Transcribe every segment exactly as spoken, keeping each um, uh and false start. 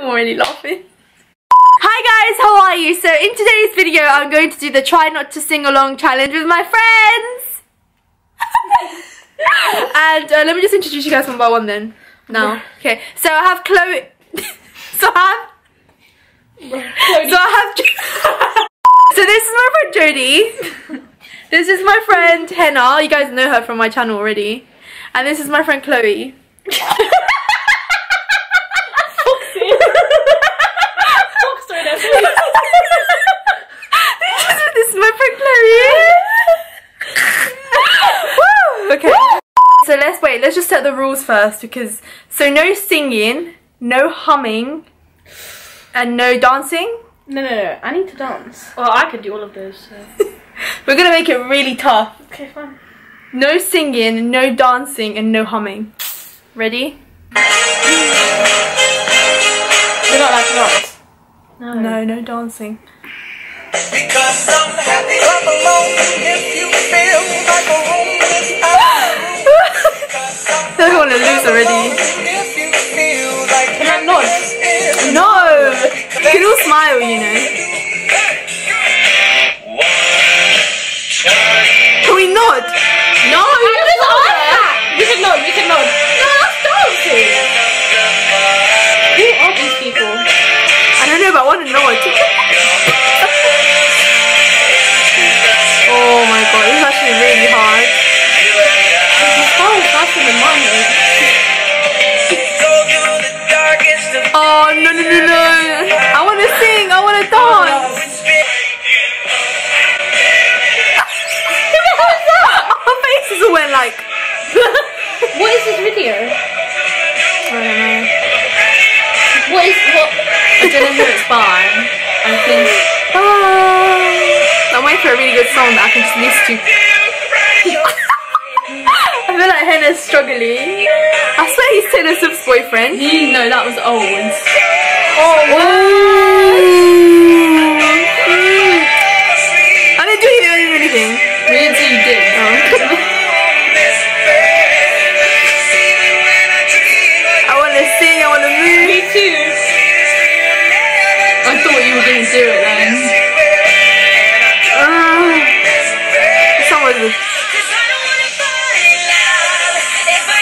I'm already laughing. Hi guys, how are you? So in today's video I'm going to do the try not to sing along challenge with my friends. And uh, let me just introduce you guys one by one then. Now, okay, so I have Chloe. So I have Jodie. So I have So this is my friend Jodie. This is my friend Henna. You guys know her from my channel already. And this is my friend Chloe. This is my friend Chloe. Okay. So let's wait. Let's just set the rules first, because so no singing, no humming, and no dancing. No, no, no. I need to dance. Well, I could do all of those. So. We're gonna make it really tough. Okay, fine. No singing, no dancing, and no humming. Ready? You're not allowed to dance. No. No, no dancing. Because I'm happy I'm alone. If you feel like a homeless I don't want to lose already. Can I nod? No! You can all smile, you know. Can we nod? No! You can nod! You can nod, you can nod. No, that's dancing! Who are these people? I don't know, but I want to nod. Oh my god, this is actually really hard. It's probably faster than mine though. Oh no no no no! I want to sing, I want to dance! What was that? Our faces all went like... What is this video? I don't know. What is... what? I don't know who it's by. I think... I'm waiting for a really good song that I can just listen to. I feel like Henna's struggling. I swear he's Taylor Swift's boyfriend. You know that was old. Oh, wow. I didn't do anything. We didn't say you did. Oh. I want to sing, I want to move. Me too. I thought you were going to do it then.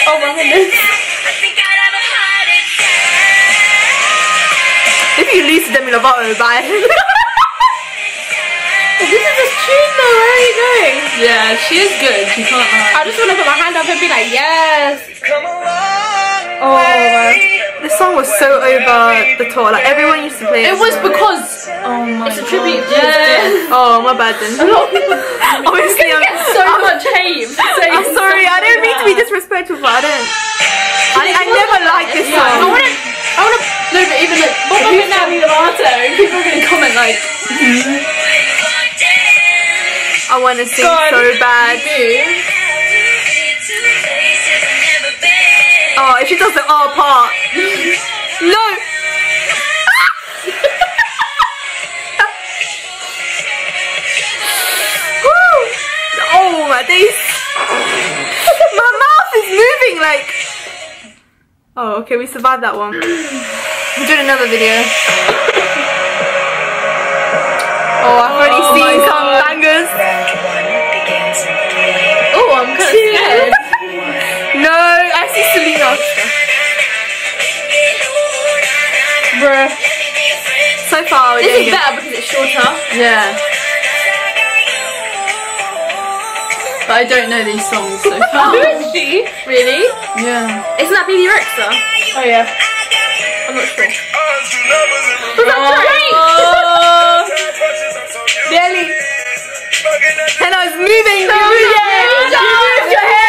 Oh my goodness. If you lose Demi Lovato, bye. This is a tune though, where are you going? Yeah, she is good. She can't hide. I just want to put my hand up and be like, yes. Oh my. This song was so over the tour, like everyone used to play it. It was song. Because oh my it's a tribute to yeah. Oh my bad then. A lot of people obviously I'm, get so I'm, much hate. I'm sorry, I don't mean to be disrespectful, but I don't I, I never liked this song. Yeah. I wanna I wanna no but even like what about Demi Lovato? People are gonna comment like I wanna sing God, so bad. Oh, if she does the R part. No! Woo! Oh my days! My mouth is moving like... Oh, okay, we survived that one. We're doing another video. Oh, I've already oh seen some God. Bangers. Oh, I'm kind of scared. No, I see Selena. Bruh. So far, this is better because it's shorter. Yeah. But I don't know these songs so far. Who is she? Really? Yeah. Isn't that Baby Rexa? Oh yeah. I'm not sure. Was that Drake? Oh. Barely. And I was moving. No, you moved your head. You moved your head.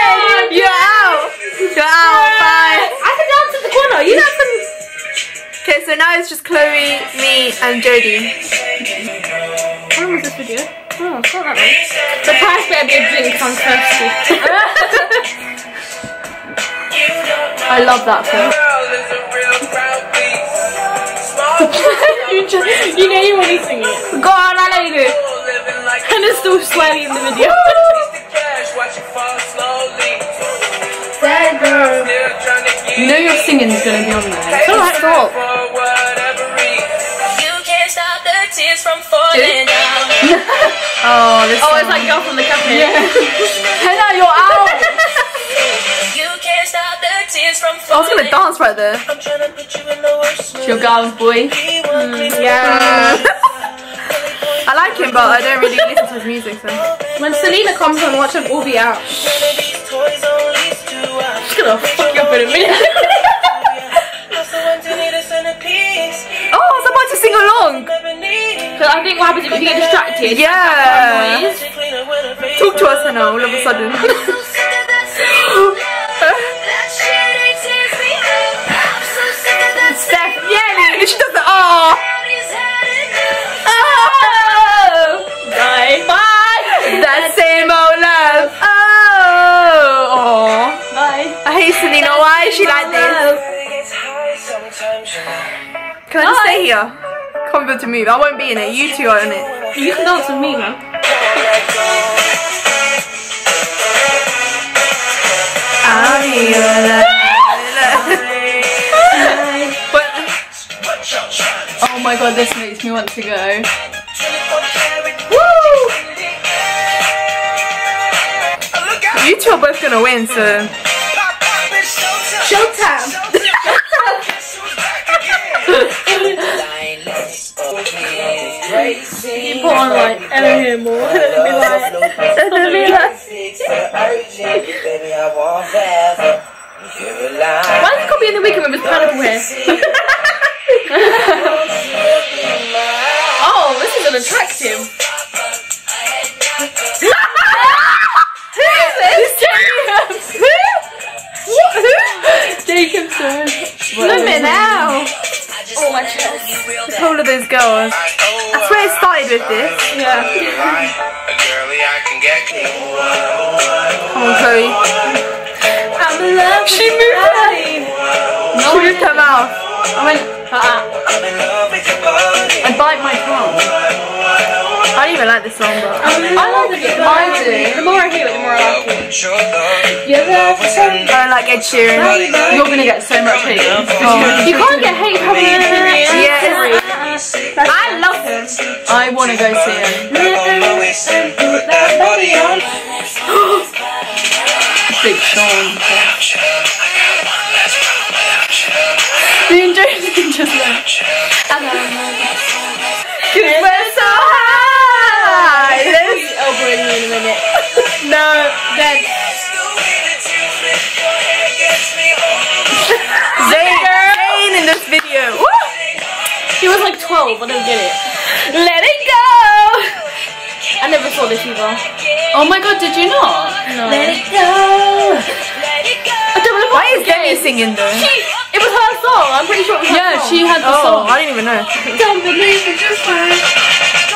You're out. You're out. Bye. I can dance in the corner. You know. Okay, so now it's just Chloe, me, and Jodie. When was this video? Oh, it's not that one. The price better be a drink on Kirsty. I love that film. you, just, you know you want to sing it. Go on, I like it. And it's still sweaty in the video. You know your singing is going to be on there. It's alright, stop. okay? Yeah. Henna, you're out! You can't stop the tears from falling. I was gonna dance right there. I'm trying to put you in the worst mood. It's your girl's boy. Mm, yeah. I like him, but I don't really listen to his music, so. When Selena comes on, watch them all be out. She's gonna fuck you up in a minute. Oh, I was about to sing along. Because I think what happens if you get distracted. Yeah. Talk to us now, all of a sudden. Steph, yeah, she does the oh. Oh. Bye. Bye. That same old love. Oh. Oh. Bye. I hate Selena. Why is she like this? Can I just stay here? Can't be able to move. I won't be in it. You two are in it. You can dance with me, man. I'm here. Oh my god, this makes me want to go. Woo! You two are both gonna win, so. Showtime! You put on like Eminem more and then be like, and then be like. Why is he copying the Weekend with his panicle hair? Oh, this is unattractive. Who is this? Jacobs. Who? What? Who? Jacobs. Look at now. Oh my chest. The whole of those girls. I swear it started with this. Yeah. Oh, Chloe. I'm in love. She moved her. She moved her mouth. I went, uh -uh. I bite my tongue. I don't even like this song, but I, mean, I like the bit. I do. The more I hear it, the more I like it. You're there for something. I like Ed Sheeran. You're gonna get so much hate. Oh. You can't get hate from him. Yeah. I love him. I wanna go see him. Big Sean. The injection just left. Cause we're so high. I'll bring you in a minute. No, then. Zayn, Zayn in this video. Woo! He was like twelve, I don't get it. Let it go! I never saw this either. Oh my god, did you not? No. Let it go! Let it go! I don't know. Why is Demi singing though? She, it was her song, I'm pretty sure it was her yeah, song. Yeah, she had the oh, song. I didn't even know. Don't believe me, just like.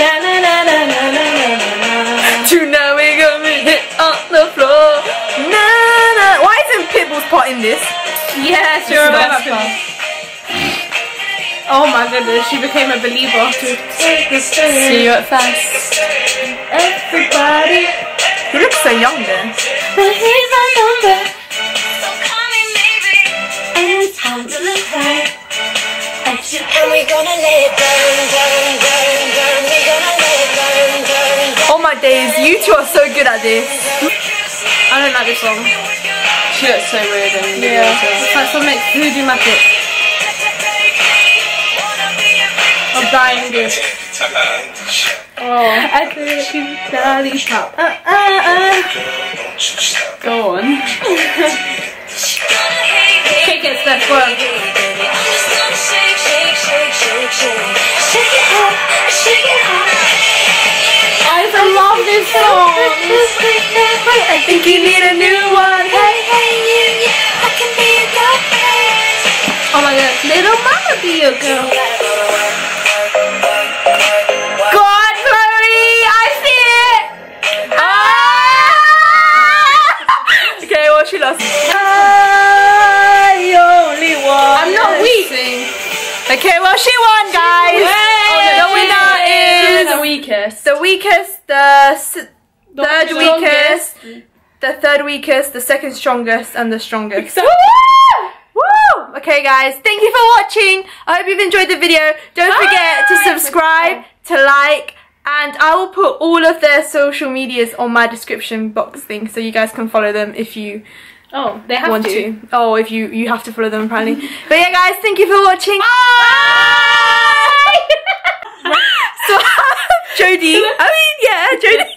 Na na na na na na na. Tonight we gonna hit on the floor. Na na. Why isn't Pitbull's part in this? Yes, you remember Pitbull. Oh my goodness, she became a believer. See you at first. Everybody. You look so young then. But here's my number. So call me maybe. And it's time to look right. And we gonna let it burn, burn, burn, burn. Oh my days, you two are so good at this. I don't like this song. She looks so weird and yeah. It's like some makes voodoo magic. I'm dying good. Oh, I think she's daddy top. Uh, uh, uh. Go on. Kick it, step one. Shake, shake, shake, shake, shake. Shake it up, shake it up. I love this song. I think you need a new one. Hey, hey, you, yeah, I can be your girlfriend. Oh my god, little mama be your girl. God, Chloe, I see it. Ah! Okay, well, she lost. I only won. I'm not weak. Okay, well, she won, guys. Oh, no, the winner is the weakest. The weakest. The third the weakest, the third weakest, the second strongest, and the strongest. Exactly. Woo! Woo! Okay, guys, thank you for watching. I hope you've enjoyed the video. Don't Bye. forget to subscribe, to like, And I will put all of their social medias on my description box thing, so you guys can follow them if you oh they have want to. to. Oh, if you you have to follow them apparently. But yeah, guys, thank you for watching. Bye. Bye. So Jodie, I mean yeah, Jodie.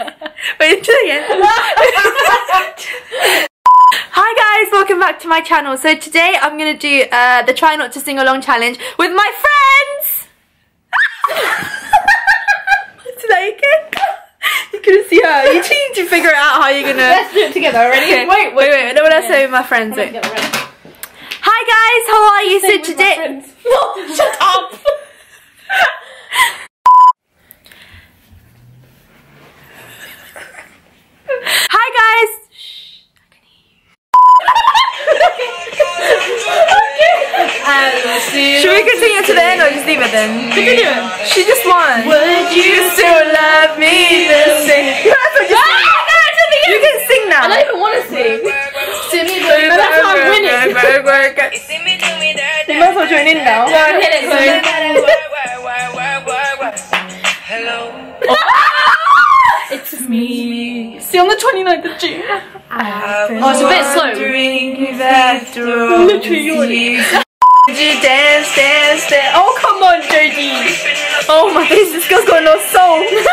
Wait till again. Hi guys, welcome back to my channel. So today I'm gonna do uh, the try not to sing along challenge with my friends. Did I again? You couldn't see her. You need to figure out how you're gonna. Let's do it together. Ready? Okay. Wait, wait, wait, wait. I don't want to say with my friends. Wait. Hi guys, how are you? So today. No, shut up. Hi guys. Should we continue to the end or just leave it then? Continue it. She just won. Would you still love me the same? You can sing now. I don't even want to sing. That's how I'm winning. You might as well join in now. It's me. See, on the twenty-ninth of June. Oh, it's a bit slow. Literally yawning. Would you dance, dance, dance? Oh, come on, Jodie! Oh my goodness, this girl's got no soul!